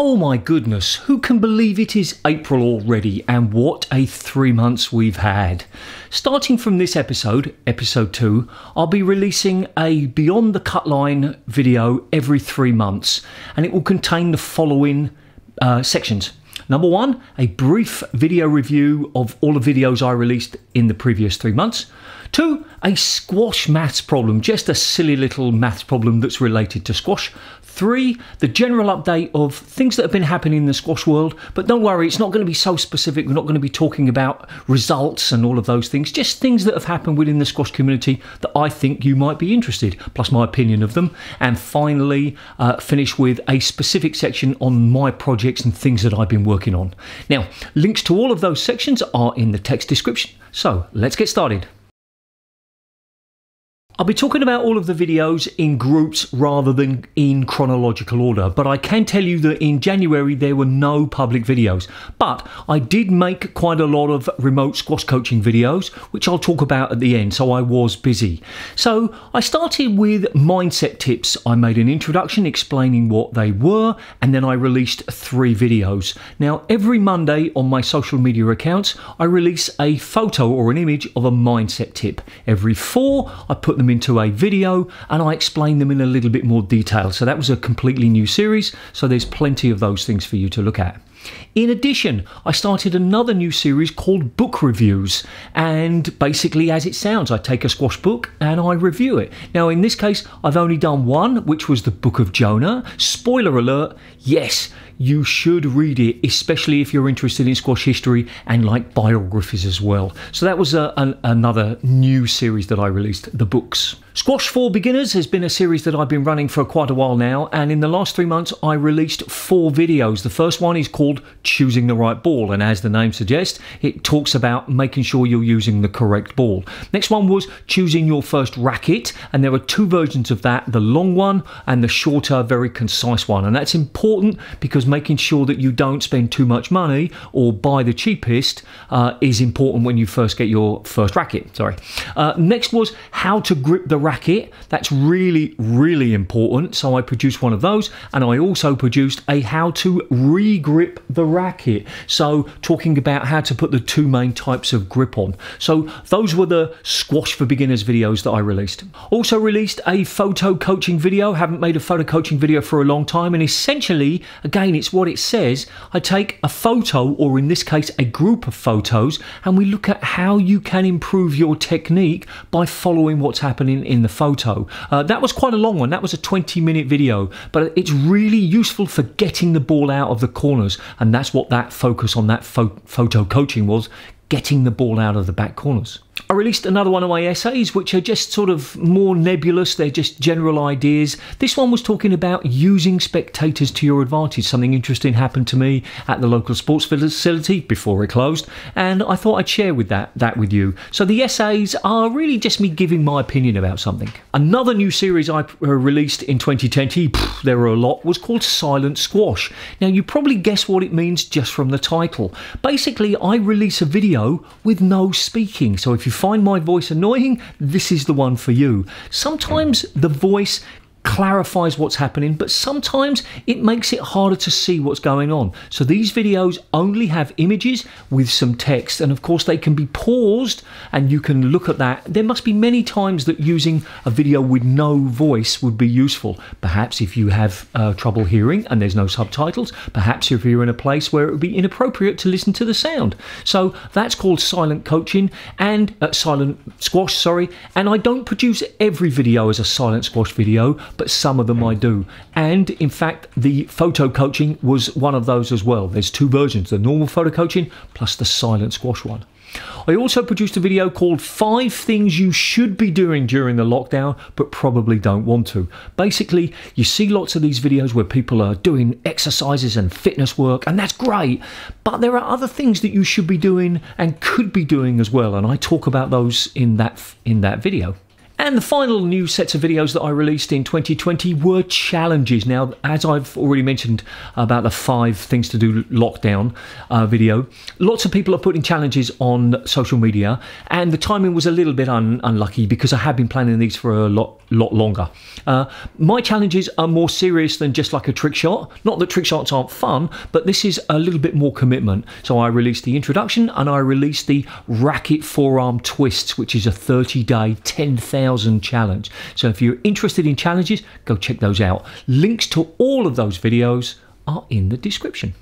Oh my goodness, who can believe it is April already, and what a 3 months we've had. Starting from this episode, episode 2, I'll be releasing a Beyond the Cutline video every 3 months, and it will contain the following sections. Number one, a brief video review of all the videos I released in the previous 3 months. 2, a squash maths problem, just a silly little maths problem that's related to squash. 3, the general update of things that have been happening in the squash world, but don't worry, it's not going to be so specific. We're not going to be talking about results and all of those things, just things that have happened within the squash community that I think you might be interested, plus my opinion of them. And finally, finish with a specific section on my projects and things that I've been working on. Now, links to all of those sections are in the text description, so let's get started. I'll be talking about all of the videos in groups rather than in chronological order, but I can tell you that in January there were no public videos, but I did make quite a lot of remote squash coaching videos, which I'll talk about at the end, so I was busy. So I started with mindset tips. I made an introduction explaining what they were, and then I released 3 videos. Now every Monday on my social media accounts, I release a photo or an image of a mindset tip. Every 4, I put them into a video and I explain them in a little bit more detail. So that was a completely new series, so there's plenty of those things for you to look at. In addition, I started another new series called Book Reviews, and basically as it sounds, I take a squash book and I review it. Now in this case, I've only done one, which was the Book of Jonah. Spoiler alert, yes, you should read it, especially if you're interested in squash history and like biographies as well. So that was another new series that I released, the books. Squash for Beginners has been a series that I've been running for quite a while now, and in the last 3 months I released 4 videos. The first one is called Choosing the Right Ball, and as the name suggests, it talks about making sure you're using the correct ball. Next one was Choosing Your First Racket, and there are 2 versions of that, the long one and the shorter, very concise one, and that's important because making sure that you don't spend too much money or buy the cheapest is important when you first get your first racket. Next was How to Grip the Racket. That's really, really important, so I produced one of those, and I also produced a How to Re-Grip the Racket, so talking about how to put the 2 main types of grip on. So those were the Squash for Beginners videos that I released. Also released a photo coaching video. Haven't made a photo coaching video for a long time, and essentially, again, it's what it says. I take a photo, or in this case a group of photos, and we look at how you can improve your technique by following what's happening in the photo. That was quite a long one. That was a 20-minute video, but it's really useful for getting the ball out of the corners, and that's what that focus on that photo coaching was, getting the ball out of the back corners. I released another one of my essays, which are just sort of more nebulous. They're just general ideas. This one was talking about using spectators to your advantage. Something interesting happened to me at the local sports facility before it closed, and I thought I'd share with that with you. So the essays are really just me giving my opinion about something. Another new series I released in 2020, there were a lot, was called Silent Squash. Now you probably guess what it means just from the title. Basically, I release a video with no speaking. So if you find my voice annoying, this is the one for you. Sometimes the voice clarifies what's happening, but sometimes it makes it harder to see what's going on. So these videos only have images with some text, and of course they can be paused and you can look at that. There must be many times that using a video with no voice would be useful. Perhaps if you have trouble hearing and there's no subtitles, perhaps if you're in a place where it would be inappropriate to listen to the sound. So that's called silent coaching and silent squash, sorry. And I don't produce every video as a silent squash video, but some of them I do. And in fact, the photo coaching was one of those as well. There's 2 versions, the normal photo coaching plus the silent squash one. I also produced a video called 5 Things You Should Be Doing During the Lockdown But Probably Don't Want to. Basically, you see lots of these videos where people are doing exercises and fitness work, and that's great, but there are other things that you should be doing and could be doing as well, and I talk about those in that video. And the final new sets of videos that I released in 2020 were challenges. Now, as I've already mentioned about the 5 things to do lockdown video, lots of people are putting challenges on social media, and the timing was a little bit unlucky because I have been planning these for a lot longer. My challenges are more serious than just like a trick shot. Not that trick shots aren't fun, but this is a little bit more commitment. So I released the introduction and I released the racket forearm twists, which is a 30-day, 10,000 challenge. So if you're interested in challenges, go check those out. Links to all of those videos are in the description.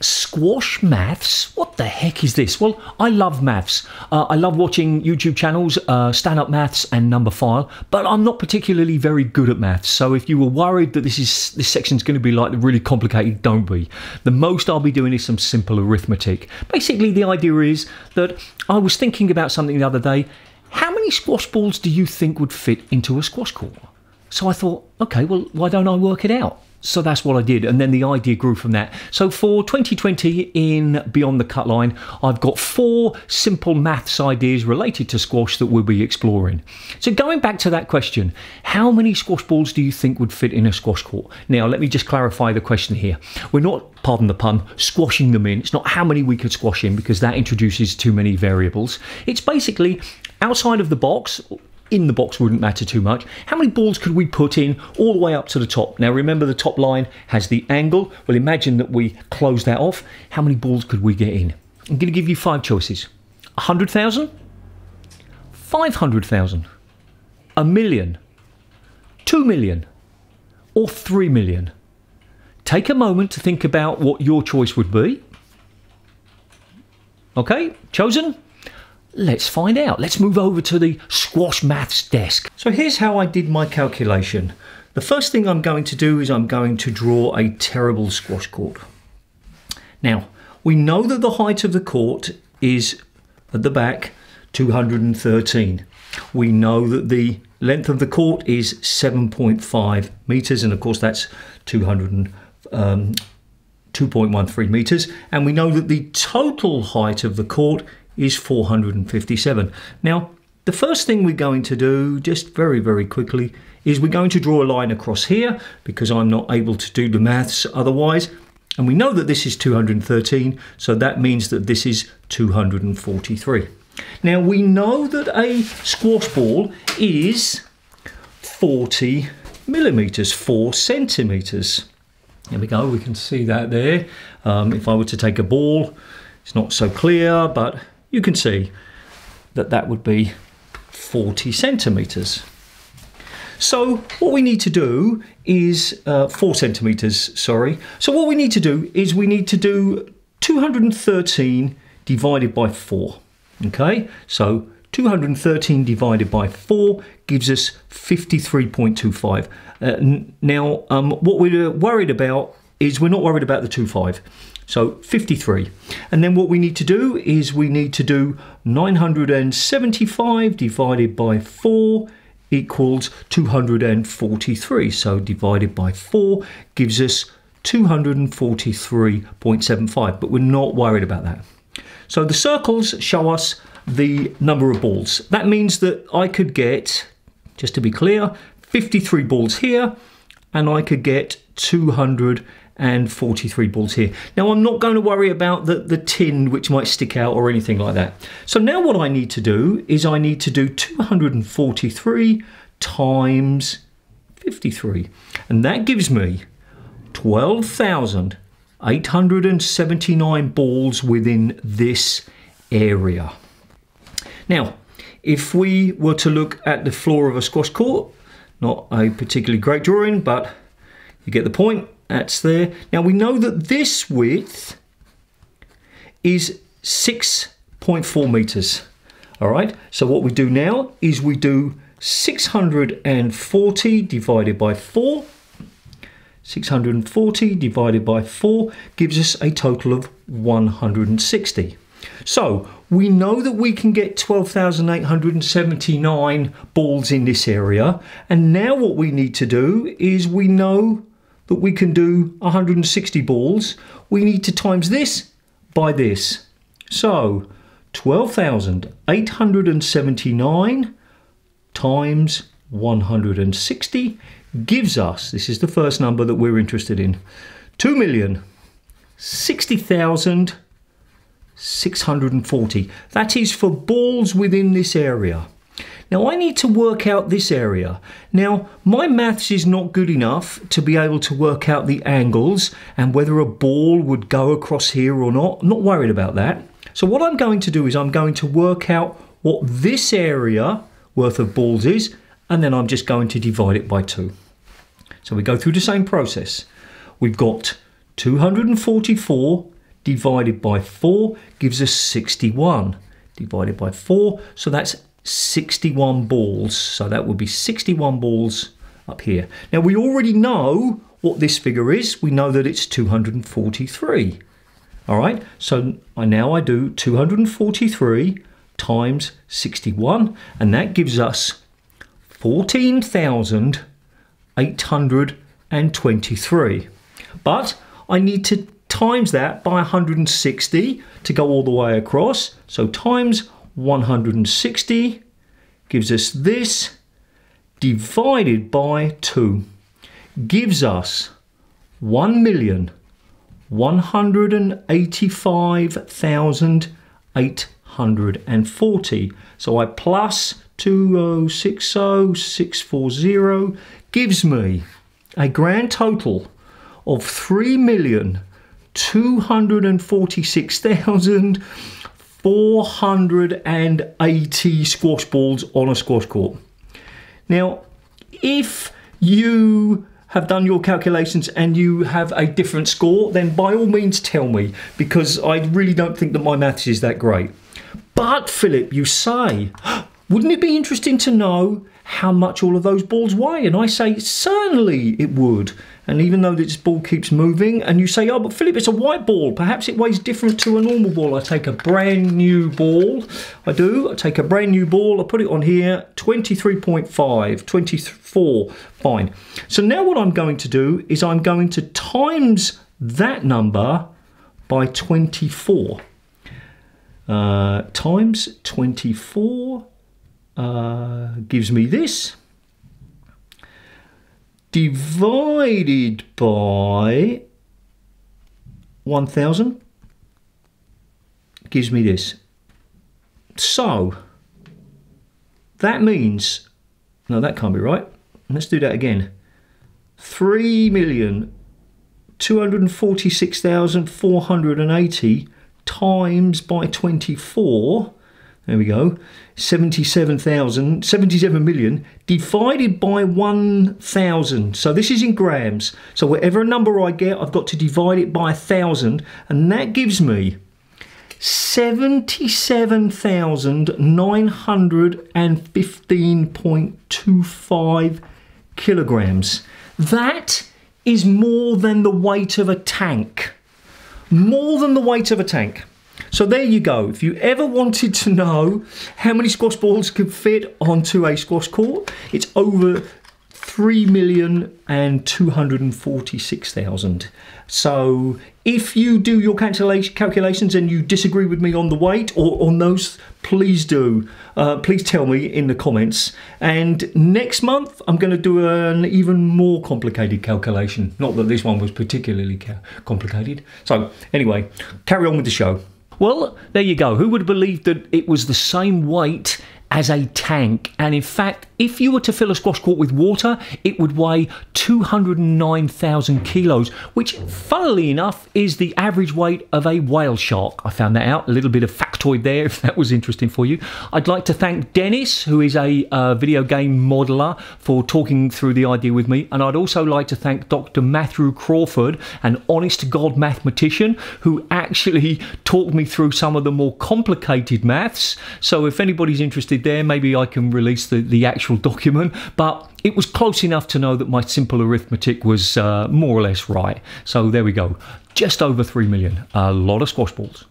Squash Maths? What the heck is this? Well, I love maths. I love watching YouTube channels, Stand Up Maths and Numberphile, but I'm not particularly very good at maths. So if you were worried that this section's going to be like really complicated, don't be. The most I'll be doing is some simple arithmetic. Basically, the idea is that I was thinking about something the other day. How many squash balls do you think would fit into a squash court? So I thought, okay, well, why don't I work it out? So that's what I did, and then the idea grew from that. So for 2020 in Beyond the Cutline, I've got 4 simple maths ideas related to squash that we'll be exploring. So going back to that question, how many squash balls do you think would fit in a squash court? Now, let me just clarify the question here. We're not, pardon the pun, squashing them in. It's not how many we could squash in, because that introduces too many variables. It's basically outside of the box. In the box wouldn't matter too much. How many balls could we put in all the way up to the top? Now remember, the top line has the angle. Well, imagine that we close that off. How many balls could we get in? I'm going to give you 5 choices. 100,000? 500,000? 1 million? 2 million? Or 3 million? Take a moment to think about what your choice would be. Okay, chosen? Let's find out. Let's move over to the Squash Maths desk. So here's how I did my calculation. The first thing I'm going to do is I'm going to draw a terrible squash court. Now, we know that the height of the court is, at the back, 213. We know that the length of the court is 7.5 meters, and of course that's 2.13 meters. And we know that the total height of the court is 457. Now, the first thing we're going to do, just very, very quickly, is we're going to draw a line across here, because I'm not able to do the maths otherwise. And we know that this is 213, so that means that this is 243. Now, we know that a squash ball is 40 millimeters, 4 centimeters. There we go, we can see that there. If I were to take a ball, it's not so clear, but you can see that that would be 40 centimeters. So what we need to do is 4 centimeters, sorry. So what we need to do is we need to do 213 divided by 4. Okay, so 213 divided by 4 gives us 53.25. Now, what we're worried about is we're not worried about the 25. So 53. And then what we need to do is we need to do 975 divided by 4 equals 243. So divided by 4 gives us 243.75, but we're not worried about that. So the circles show us the number of balls. That means that I could get, just to be clear, 53 balls here, and I could get 243 balls here. Now, I'm not going to worry about the tin which might stick out or anything like that. So now what I need to do is I need to do 243 times 53, and that gives me 12,879 balls within this area. Now, if we were to look at the floor of a squash court, not a particularly great drawing, but you get the point. That's there. Now we know that this width is 6.4 meters. All right. So what we do now is we do 640 divided by 4. 640 divided by 4 gives us a total of 160. So we know that we can get 12,879 balls in this area. And now what we need to do is we know that we can do 160 balls. We need to times this by this. So 12,879 times 160 gives us, this is the first number that we're interested in, 2,060,640. That is for balls within this area. Now I need to work out this area. Now my maths is not good enough to be able to work out the angles and whether a ball would go across here or not. I'm not worried about that. So what I'm going to do is I'm going to work out what this area worth of balls is, and then I'm just going to divide it by 2. So we go through the same process. We've got 244 divided by 4 gives us 61 divided by 4, so that's 61 balls. So that would be 61 balls up here. Now we already know what this figure is. We know that it's 243. All right, so I do 243 times 61, and that gives us 14,823. But I need to times that by 160 to go all the way across. So times 160 gives us this, divided by 2 gives us 1,185,840. So I plus 2,060,640 gives me a grand total of 3,246,480 squash balls on a squash court. Now, if you have done your calculations and you have a different score, then by all means tell me, because I really don't think that my maths is that great. But Philip, you say, wouldn't it be interesting to know how much all of those balls weigh? And I say, certainly it would. And even though this ball keeps moving, and you say, oh, but Philip, it's a white ball. Perhaps it weighs different to a normal ball. I take a brand new ball. I take a brand new ball. I put it on here, 23.5, 24, fine. So now what I'm going to do is I'm going to times that number by 24. Times 24. Gives me this, divided by 1,000 gives me this. So that means, no, that can't be right. Let's do that again. 3,246,480 times by 24. There we go, 77 million divided by 1,000. So this is in grams. So whatever number I get, I've got to divide it by 1,000, and that gives me 77,915.25 kilograms. That is more than the weight of a tank. More than the weight of a tank. So there you go. If you ever wanted to know how many squash balls could fit onto a squash court, it's over 3,246,000. So if you do your calculations and you disagree with me on the weight or on those, please do. Please tell me in the comments. And next month, I'm going to do an even more complicated calculation. Not that this one was particularly complicated. So anyway, carry on with the show. Well, there you go. Who would have believed that it was the same weight as a tank? And in fact, if you were to fill a squash court with water, it would weigh 209,000 kilos, which, funnily enough, is the average weight of a whale shark. I found that out. A little bit of factoid there, if that was interesting for you. I'd like to thank Dennis, who is a video game modeler, for talking through the idea with me. And I'd also like to thank Dr. Matthew Crawford, an honest-to-God mathematician, who actually talked me through some of the more complicated maths. So if anybody's interested there, maybe I can release the actual document, but it was close enough to know that my simple arithmetic was more or less right. So there we go, just over 3 million, a lot of squash balls.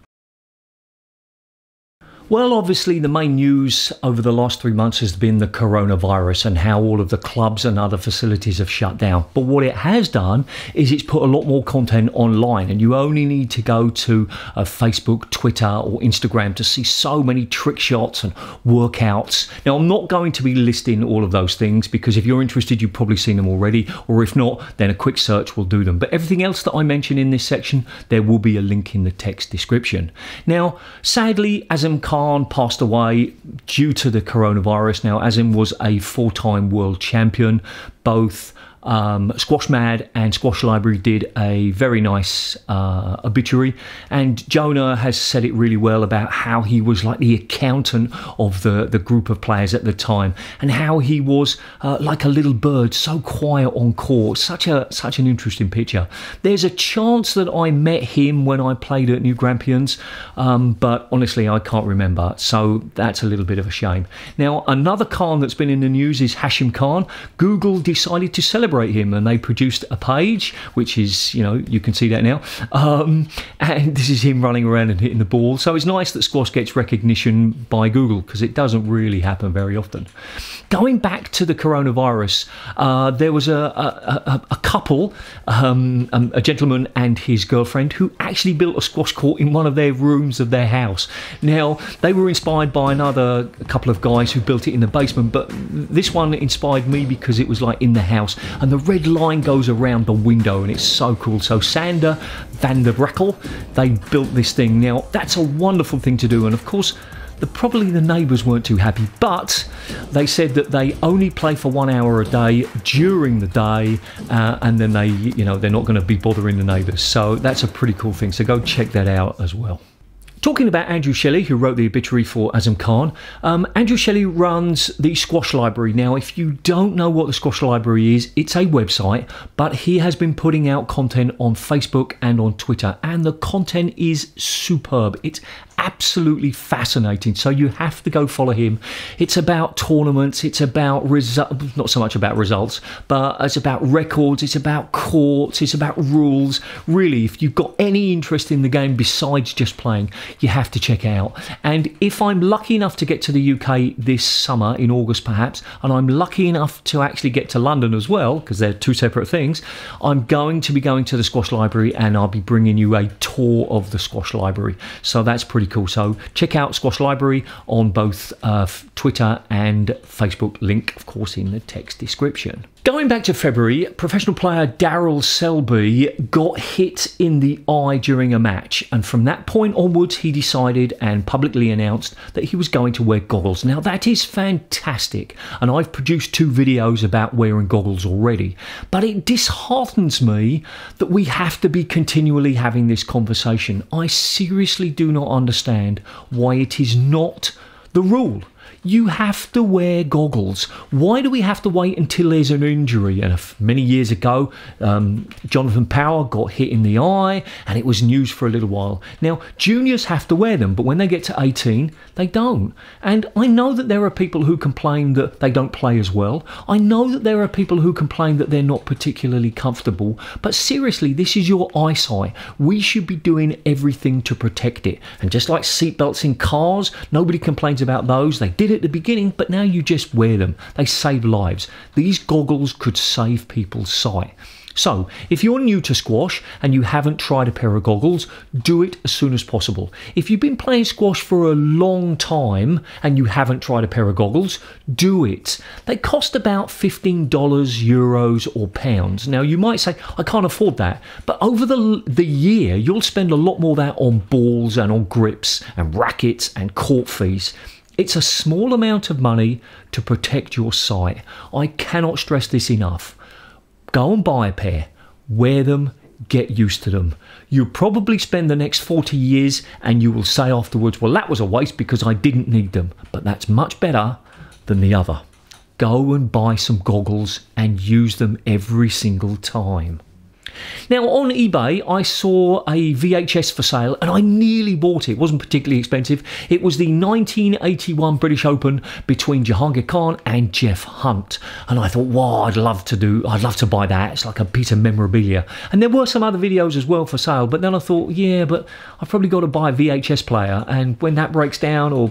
Well, obviously the main news over the last 3 months has been the coronavirus and how all of the clubs and other facilities have shut down. But what it has done is it's put a lot more content online, and you only need to go to Facebook, Twitter or Instagram to see so many trick shots and workouts. Now, I'm not going to be listing all of those things because if you're interested, you've probably seen them already, or if not, then a quick search will do them. But everything else that I mention in this section, there will be a link in the text description. Now, sadly, Asim Khan passed away due to the coronavirus. Now, Asim was a four-time world champion. Both Squash Mad and Squash Library did a very nice obituary, and Jonah has said it really well about how he was like the accountant of the group of players at the time, and how he was like a little bird, so quiet on court. Such an interesting picture. There's a chance that I met him when I played at New Grampians, but honestly I can't remember, so that's a little bit of a shame. Now, another Khan that's been in the news is Hashim Khan. Google decided to celebrate him, and they produced a page which is, you know, you can see that now, and this is him running around and hitting the ball. So it's nice that squash gets recognition by Google, because it doesn't really happen very often. Going back to the coronavirus, there was a couple, a gentleman and his girlfriend, who actually built a squash court in one of their rooms of their house. Now, they were inspired by another couple of guys who built it in the basement, but this one inspired me because it was like in the house, and the red line goes around the window, and it's so cool. So Sander van der Breckel, they built this thing. Now, that's a wonderful thing to do, and of course probably the neighbours weren't too happy, but they said that they only play for 1 hour a day during the day, and then they, you know, they're not going to be bothering the neighbours. So that's a pretty cool thing, so go check that out as well. Talking about Andrew Shelley, who wrote the obituary for Asim Khan, Andrew Shelley runs the Squash Library. Now, if you don't know what the Squash Library is, it's a website, but he has been putting out content on Facebook and on Twitter, and the content is superb. It's absolutely fascinating, so you have to go follow him. It's about tournaments, it's about results, not so much about results, but it's about records, it's about courts, it's about rules. Really, if you've got any interest in the game besides just playing, you have to check out. And if I'm lucky enough to get to the UK this summer, in August perhaps, and I'm lucky enough to actually get to London as well, because they're two separate things, I'm going to be going to the Squash Library, and I'll be bringing you a tour of the Squash Library, so that's pretty cool. So check out Squash Library on both Twitter and Facebook, link of course in the text description. Going back to February, professional player Daryl Selby got hit in the eye during a match, and from that point onwards he decided and publicly announced that he was going to wear goggles. Now, that is fantastic, and I've produced two videos about wearing goggles already, but it disheartens me that we have to be continually having this conversation. I seriously do not understand why it is not the rule. You have to wear goggles. Why do we have to wait until there's an injury? And many years ago, Jonathan Power got hit in the eye, and it was news for a little while. Now, juniors have to wear them, but when they get to 18, they don't. And I know that there are people who complain that they don't play as well. I know that there are people who complain that they're not particularly comfortable. But seriously, this is your eyesight. We should be doing everything to protect it. And just like seatbelts in cars, nobody complains about those. They did at the beginning, but now you just wear them. They save lives. These goggles could save people's sight. So, if you're new to squash and you haven't tried a pair of goggles, do it as soon as possible. If you've been playing squash for a long time and you haven't tried a pair of goggles, do it. They cost about $15, euros or pounds. Now, you might say, I can't afford that. But over the year, you'll spend a lot more of that on balls and on grips and rackets and court fees. It's a small amount of money to protect your sight. I cannot stress this enough. Go and buy a pair, wear them, get used to them. You'll probably spend the next 40 years and you will say afterwards, well, that was a waste because I didn't need them. But that's much better than the other. Go and buy some goggles and use them every single time. Now, on eBay, I saw a VHS for sale, and I nearly bought it. It wasn't particularly expensive. It was the 1981 British Open between Jahangir Khan and Jeff Hunt. And I thought, wow, I'd love to buy that. It's like a piece of memorabilia. And there were some other videos as well for sale, but then I thought, yeah, but I've probably got to buy a VHS player, and when that breaks down, or...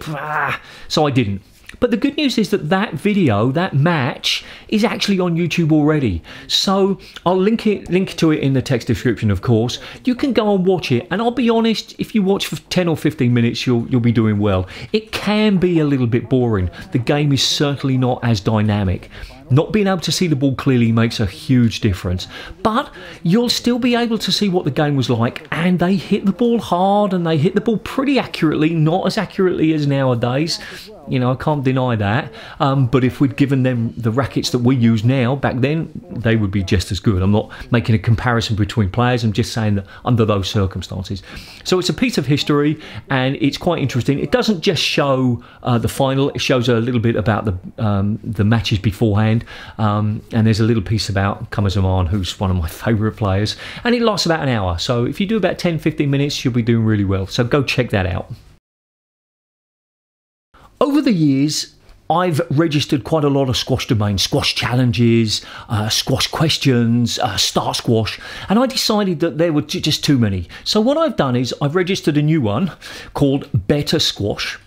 so I didn't. But the good news is that that video, that match, is actually on YouTube already. So I'll link to it in the text description, of course. You can go and watch it. And I'll be honest, if you watch for 10 or 15 minutes, you'll be doing well. It can be a little bit boring. The game is certainly not as dynamic. Not being able to see the ball clearly makes a huge difference, but you'll still be able to see what the game was like, and they hit the ball hard and they hit the ball pretty accurately, not as accurately as nowadays. You know, I can't deny that, but if we'd given them the rackets that we use now, back then, they would be just as good. I'm not making a comparison between players, I'm just saying that under those circumstances. So it's a piece of history and it's quite interesting. It doesn't just show the final, it shows a little bit about the matches beforehand. And there's a little piece about Khamer Zaman, who's one of my favourite players, and it lasts about an hour. So if you do about 10-15 minutes, you'll be doing really well. So go check that out. Over the years, I've registered quite a lot of squash domains, squash challenges, squash questions, start squash, and I decided that there were just too many. So what I've done is I've registered a new one called BetterSquash.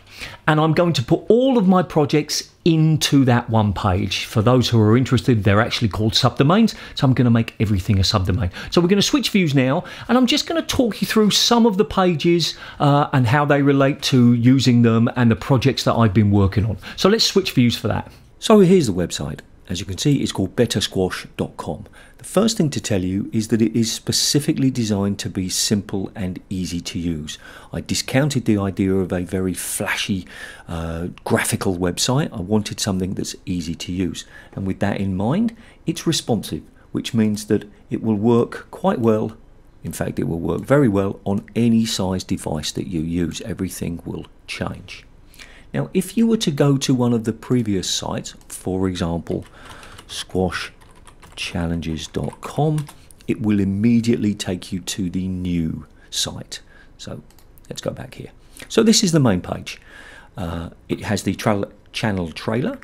And I'm going to put all of my projects into that one page. For those who are interested, they're actually called subdomains, so I'm going to make everything a subdomain. So we're going to switch views now, and I'm just going to talk you through some of the pages and how they relate to using them and the projects that I've been working on. So let's switch views for that. So here's the website. As you can see, it's called bettersquash.com. The first thing to tell you is that it is specifically designed to be simple and easy to use. I discounted the idea of a very flashy graphical website. I wanted something that's easy to use. And with that in mind, it's responsive, which means that it will work quite well. In fact, it will work very well on any size device that you use. Everything will change. Now, if you were to go to one of the previous sites, for example, squashchallenges.com, it will immediately take you to the new site. So let's go back here. So this is the main page. It has the channel trailer,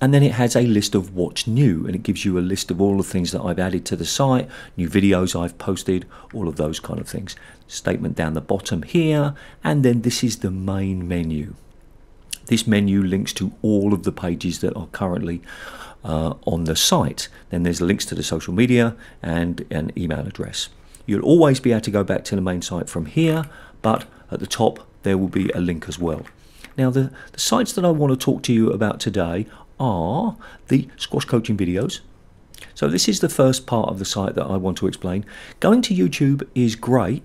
and then it has a list of what's new, and it gives you a list of all the things that I've added to the site, new videos I've posted, all of those kind of things. Statement down the bottom here, and then this is the main menu. This menu links to all of the pages that are currently on the site. Then there's links to the social media and an email address. You'll always be able to go back to the main site from here, but at the top there will be a link as well. Now the sites that I want to talk to you about today are the squash coaching videos. So this is the first part of the site that I want to explain. Going to YouTube is great.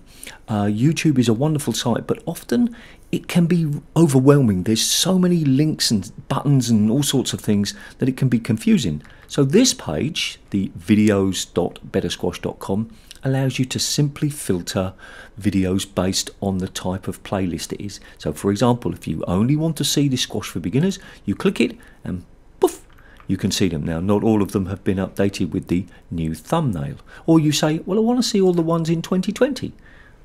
YouTube is a wonderful site, but often it can be overwhelming. There's so many links and buttons and all sorts of things that it can be confusing. So this page, the videos.bettersquash.com, allows you to simply filter videos based on the type of playlist it is. So for example, if you only want to see the Squash for Beginners, you click it and poof, you can see them. Now, not all of them have been updated with the new thumbnail. Or you say, well, I want to see all the ones in 2020.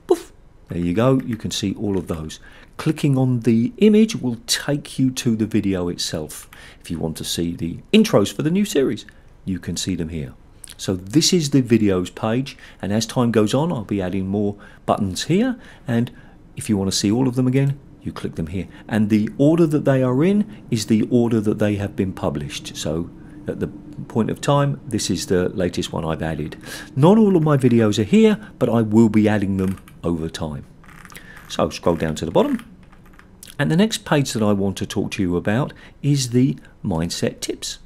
Poof, there you go. You can see all of those. Clicking on the image will take you to the video itself. If you want to see the intros for the new series, you can see them here. So this is the videos page. And as time goes on, I'll be adding more buttons here. And if you want to see all of them again, you click them here, and the order that they are in is the order that they have been published. So at the point of time, this is the latest one I've added. Not all of my videos are here, but I will be adding them over time. So scroll down to the bottom, and the next page that I want to talk to you about is the mindset tips.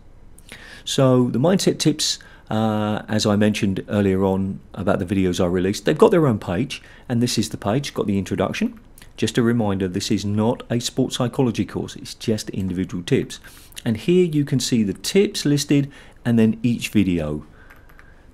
So the mindset tips, as I mentioned earlier on about the videos I released, they've got their own page, and this is the page, got the introduction. Just a reminder, this is not a sports psychology course, it's just individual tips. And here you can see the tips listed and then each video.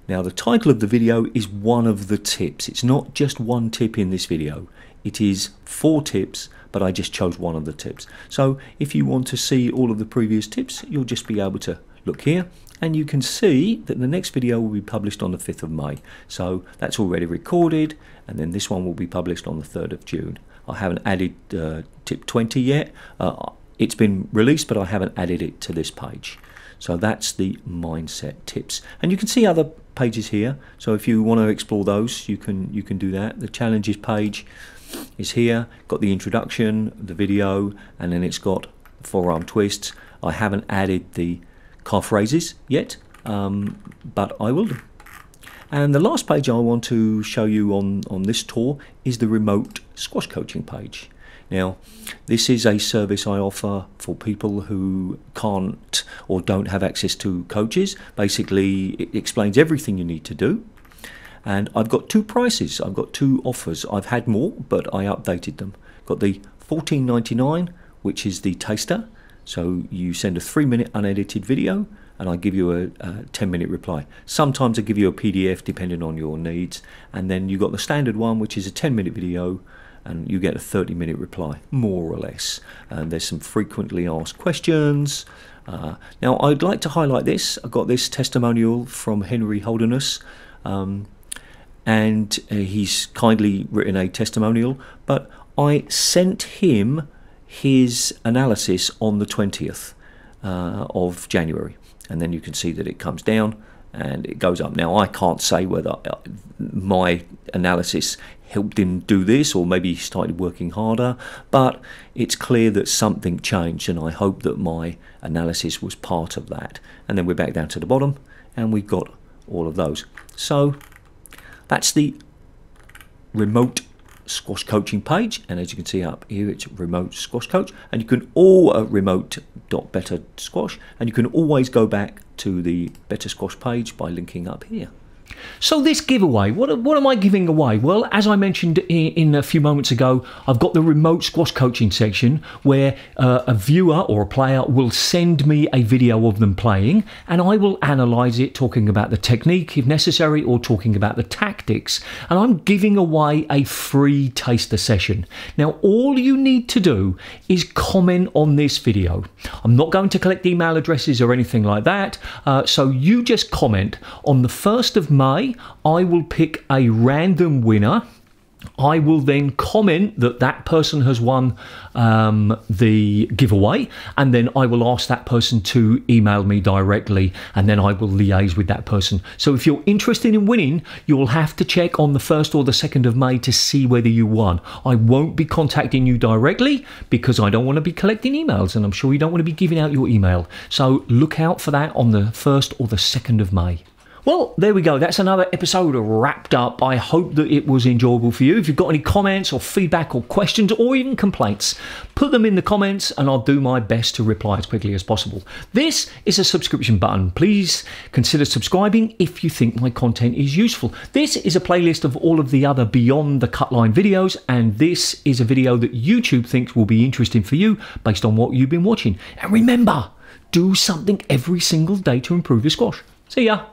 Now the title of the video is one of the tips. It's not just one tip in this video. It is 4 tips, but I just chose one of the tips. So if you want to see all of the previous tips, you'll just be able to look here. and you can see that the next video will be published on the 5th of May. So that's already recorded, and then this one will be published on the 3rd of June. I haven't added tip 20 yet. It's been released, but I haven't added it to this page. So that's the mindset tips, and you can see other pages here. So if you want to explore those, you can do that. The challenges page is here. Got the introduction, the video, and then it's got forearm twists. I haven't added the calf raises yet, but I will do. And the last page I want to show you on this tour is the remote squash coaching page. Now, this is a service I offer for people who can't or don't have access to coaches. Basically, it explains everything you need to do. And I've got two prices. I've got two offers. I've had more, but I updated them. Got the $14.99, which is the taster. So you send a 3-minute unedited video, and I give you a 10-minute reply. Sometimes I give you a PDF, depending on your needs. And then you've got the standard one, which is a 10-minute video, and you get a 30-minute reply, more or less. And there's some frequently asked questions. Now, I'd like to highlight this. I got this testimonial from Henry Holderness, and he's kindly written a testimonial, but I sent him his analysis on the 20th of January. And then you can see that it comes down and it goes up. Now, I can't say whether my analysis helped him do this, or maybe he started working harder, but it's clear that something changed, and I hope that my analysis was part of that. And then we're back down to the bottom, and we've got all of those. So that's the remote squash coaching page, and as you can see up here, it's remote squash coach, and you can all remote.bettersquash, and you can always go back to the Better Squash page by linking up here. So this giveaway, what am I giving away? Well, as I mentioned in a few moments ago, I've got the remote squash coaching section where a viewer or a player will send me a video of them playing, and I will analyse it, talking about the technique if necessary, or talking about the tactics. And I'm giving away a free taster session. Now, all you need to do is comment on this video. I'm not going to collect email addresses or anything like that, so you just comment. On the 1st of May, I will pick a random winner. I will then comment that that person has won the giveaway, and then I will ask that person to email me directly, and then I will liaise with that person. So if you're interested in winning, you'll have to check on the 1st or the 2nd of May to see whether you won. I won't be contacting you directly because I don't want to be collecting emails, and I'm sure you don't want to be giving out your email. So look out for that on the 1st or the 2nd of May. Well, there we go. That's another episode wrapped up. I hope that it was enjoyable for you. If you've got any comments or feedback or questions or even complaints, put them in the comments and I'll do my best to reply as quickly as possible. This is a subscription button. Please consider subscribing if you think my content is useful. This is a playlist of all of the other Beyond the Cutline videos, and this is a video that YouTube thinks will be interesting for you based on what you've been watching. And remember, do something every single day to improve your squash. See ya.